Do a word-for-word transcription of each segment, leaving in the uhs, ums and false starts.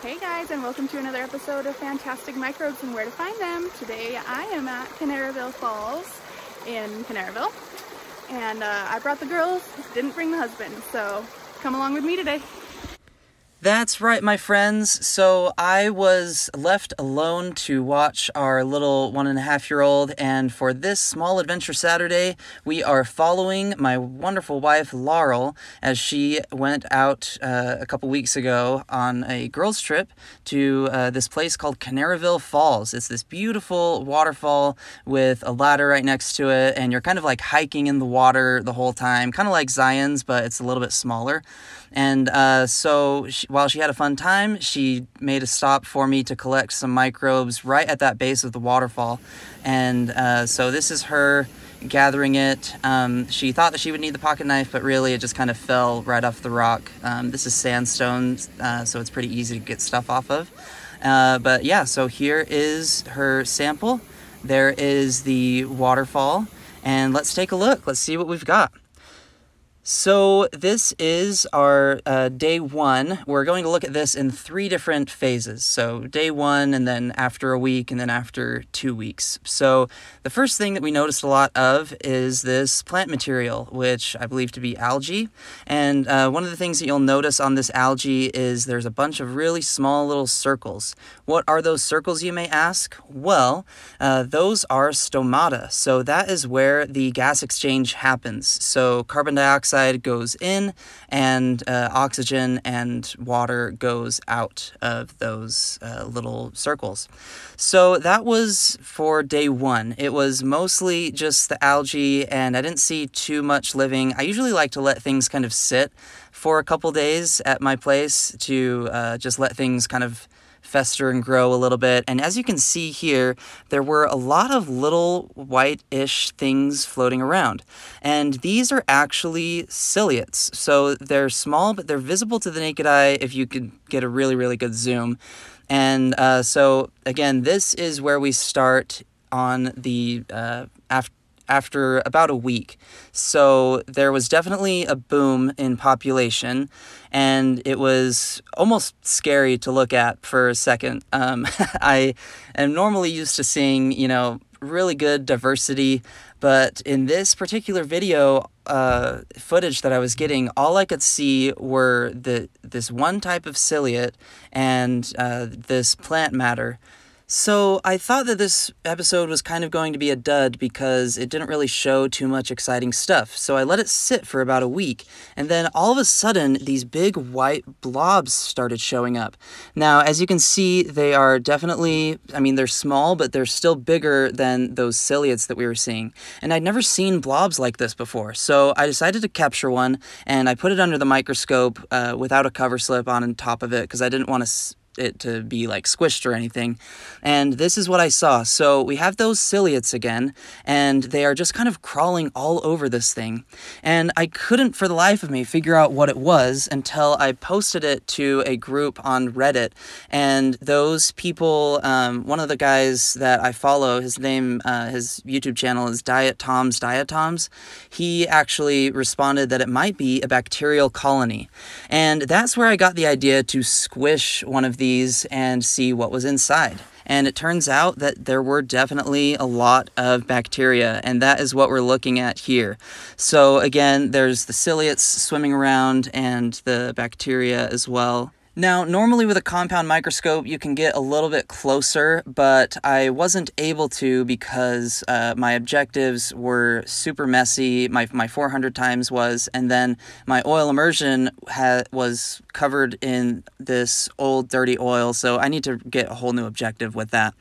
Hey guys, and welcome to another episode of Fantastic Microbes and Where to Find Them. Today I am at Kanarraville Falls in Kanarraville, and uh, I brought the girls, didn't bring the husband, so come along with me today. That's right, my friends. So I was left alone to watch our little one and a half year old. And for this small adventure Saturday, we are following my wonderful wife, Laurel, as she went out uh, a couple weeks ago on a girls trip to uh, this place called Kanarraville Falls. It's this beautiful waterfall with a ladder right next to it. And you're kind of like hiking in the water the whole time, kind of like Zion's, but it's a little bit smaller. And uh, so she While she had a fun time, she made a stop for me to collect some microbes right at that base of the waterfall. And uh, so this is her gathering it. Um, she thought that she would need the pocket knife, but really it just kind of fell right off the rock. Um, this is sandstone, uh, so it's pretty easy to get stuff off of. Uh, but yeah, so here is her sample. There is the waterfall. And let's take a look. Let's see what we've got. So this is our uh, day one. We're going to look at this in three different phases. So day one, and then after a week, and then after two weeks. So the first thing that we noticed a lot of is this plant material, which I believe to be algae. And uh, one of the things that you'll notice on this algae is there's a bunch of really small little circles. What are those circles, you may ask? Well, uh, those are stomata. So that is where the gas exchange happens. So carbon dioxide goes in, and uh, oxygen and water goes out of those uh, little circles. So that was for day one. It was mostly just the algae, and I didn't see too much living. I usually like to let things kind of sit for a couple days at my place to uh, just let things kind of fester and grow a little bit. And as you can see here, there were a lot of little white-ish things floating around. And these are actually ciliates. So they're small, but they're visible to the naked eye if you could get a really, really good zoom. And uh, so again, this is where we start on the uh, after after about a week. So there was definitely a boom in population, and it was almost scary to look at for a second. Um, I am normally used to seeing, you know, really good diversity, but in this particular video uh, footage that I was getting, all I could see were the this one type of ciliate and uh, this plant matter. So I thought that this episode was kind of going to be a dud because it didn't really show too much exciting stuff. So I let it sit for about a week, and then all of a sudden these big white blobs started showing up. Now, as you can see, they are definitely, I mean, they're small, but they're still bigger than those ciliates that we were seeing. And I'd never seen blobs like this before. So I decided to capture one, and I put it under the microscope uh, without a cover slip on top of it because I didn't want to it to be like squished or anything. And this is what I saw. So we have those ciliates again, and they are just kind of crawling all over this thing. And I couldn't for the life of me figure out what it was until I posted it to a group on Reddit. And those people, um, one of the guys that I follow, his name, uh, his YouTube channel is Diatoms Diatoms. He actually responded that it might be a bacterial colony. And that's where I got the idea to squish one of these and see what was inside. And it turns out that there were definitely a lot of bacteria, and that is what we're looking at here. So again, there's the ciliates swimming around and the bacteria as well. Now, normally with a compound microscope, you can get a little bit closer, but I wasn't able to because uh, my objectives were super messy. My, my four hundred times was, and then my oil immersion ha was covered in this old dirty oil, so I need to get a whole new objective with that.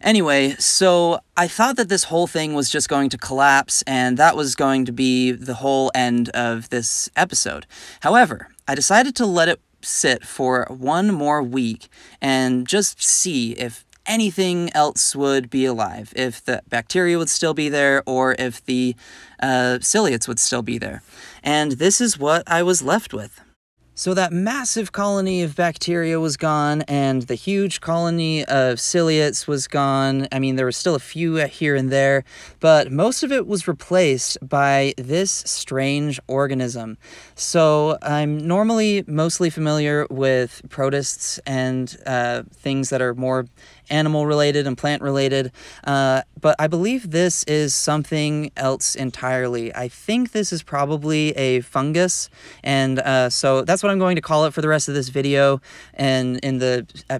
Anyway, so I thought that this whole thing was just going to collapse, and that was going to be the whole end of this episode. However, I decided to let it sit for one more week and just see if anything else would be alive, if the bacteria would still be there, or if the uh, ciliates would still be there. And this is what I was left with. So that massive colony of bacteria was gone, and the huge colony of ciliates was gone. I mean, there were still a few here and there, but most of it was replaced by this strange organism. So I'm normally mostly familiar with protists and uh, things that are more animal-related and plant-related, uh, but I believe this is something else entirely. I think this is probably a fungus, and uh, so that's what I'm going to call it for the rest of this video and in the uh,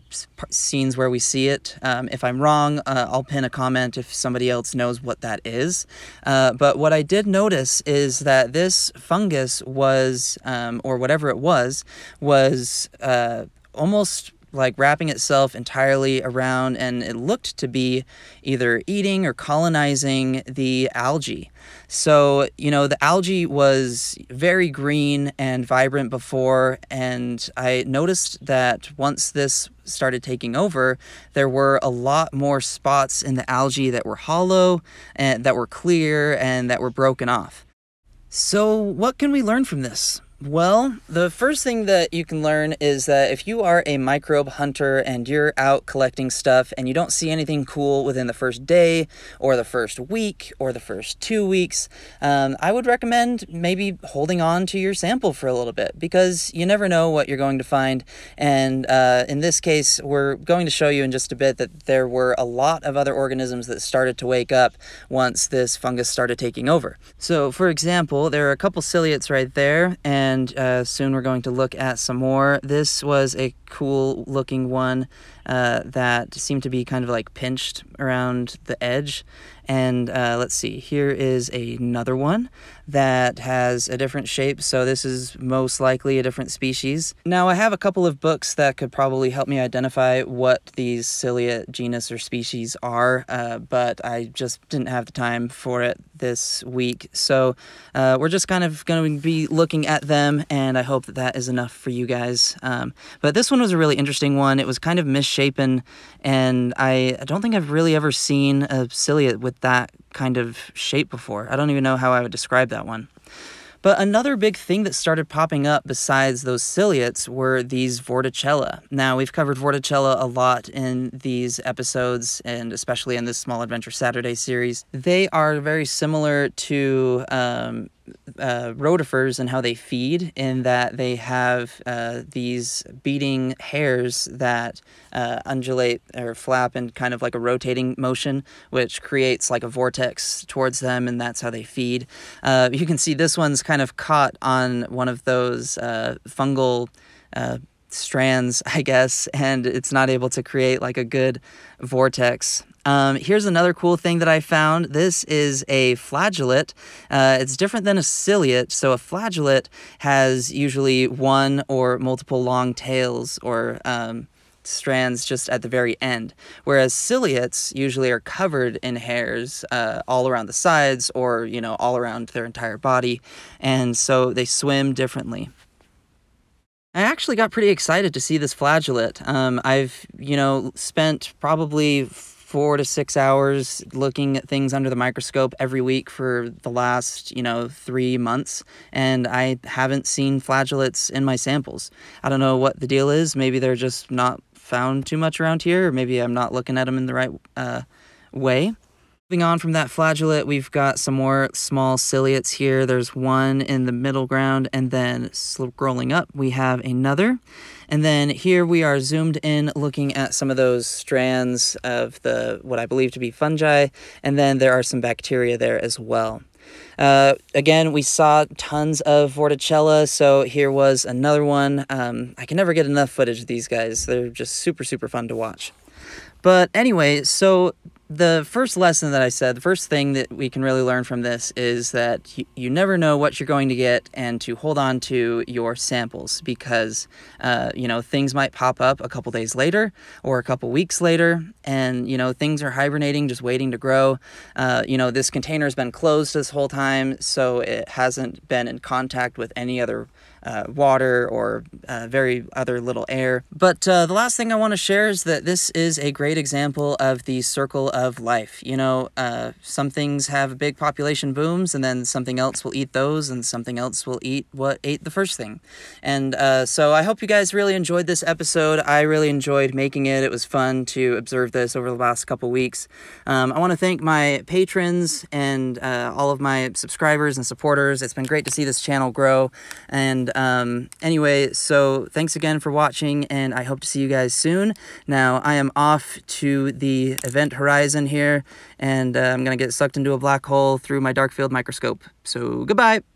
scenes where we see it. Um, if I'm wrong, uh, I'll pin a comment if somebody else knows what that is. Uh, but what I did notice is that this fungus was, um, or whatever it was, was uh, almost like wrapping itself entirely around, and it looked to be either eating or colonizing the algae. So, you know, the algae was very green and vibrant before, and I noticed that once this started taking over, there were a lot more spots in the algae that were hollow and that were clear and that were broken off. So what can we learn from this? Well, the first thing that you can learn is that if you are a microbe hunter and you're out collecting stuff and you don't see anything cool within the first day or the first week or the first two weeks, um, I would recommend maybe holding on to your sample for a little bit, because you never know what you're going to find. And uh, in this case, we're going to show you in just a bit that there were a lot of other organisms that started to wake up once this fungus started taking over. So, for example, there are a couple ciliates right there, and And uh, soon we're going to look at some more. This was a cool looking one uh, that seemed to be kind of like pinched around the edge. And uh, let's see, here is another one that has a different shape. So this is most likely a different species. Now, I have a couple of books that could probably help me identify what these ciliate genus or species are, uh, but I just didn't have the time for it this week. So uh, we're just kind of going to be looking at them, and I hope that that is enough for you guys. Um, but this one was a really interesting one. It was kind of misshapen, and I don't think I've really ever seen a ciliate with that kind of shape before. I don't even know how I would describe that one. But another big thing that started popping up besides those ciliates were these Vorticella. Now, we've covered Vorticella a lot in these episodes, and especially in this Small Adventure Saturday series. They are very similar to um, uh, rotifers and how they feed, in that they have uh, these beating hairs that uh, undulate or flap in kind of like a rotating motion, which creates like a vortex towards them, and that's how they feed. Uh, you can see this one's kind of caught on one of those uh, fungal uh, strands, I guess, and it's not able to create like a good vortex. Um, here's another cool thing that I found. This is a flagellate. Uh, it's different than a ciliate. So a flagellate has usually one or multiple long tails or um, strands just at the very end, whereas ciliates usually are covered in hairs uh, all around the sides, or, you know, all around their entire body, and so they swim differently. I actually got pretty excited to see this flagellate. Um, I've, you know, spent probably four to six hours looking at things under the microscope every week for the last, you know, three months, and I haven't seen flagellates in my samples. I don't know what the deal is. Maybe they're just not found too much around here, or maybe I'm not looking at them in the right uh, way. Moving on from that flagellate, we've got some more small ciliates here. There's one in the middle ground, and then scrolling up, we have another. And then here we are zoomed in looking at some of those strands of the what I believe to be fungi, and then there are some bacteria there as well. Uh, again, we saw tons of Vorticella, so here was another one. Um, I can never get enough footage of these guys. They're just super, super fun to watch. But anyway, so the first lesson that I said, the first thing that we can really learn from this is that you, you never know what you're going to get, and to hold on to your samples because, uh, you know, things might pop up a couple days later or a couple weeks later, and, you know, things are hibernating, just waiting to grow. Uh, you know, this container has been closed this whole time, so it hasn't been in contact with any other uh, water or uh, very other little air. But uh, the last thing I want to share is that this is a great example of the circle of life. You know, uh, some things have big population booms, and then something else will eat those, and something else will eat what ate the first thing. And uh, so I hope you guys really enjoyed this episode. I really enjoyed making it. It was fun to observe this over the last couple weeks. Um, I want to thank my patrons and uh, all of my subscribers and supporters. It's been great to see this channel grow. And um, anyway, so thanks again for watching, and I hope to see you guys soon. Now, I am off to the event horizon here, and uh, I'm going to get sucked into a black hole through my dark field microscope. So goodbye.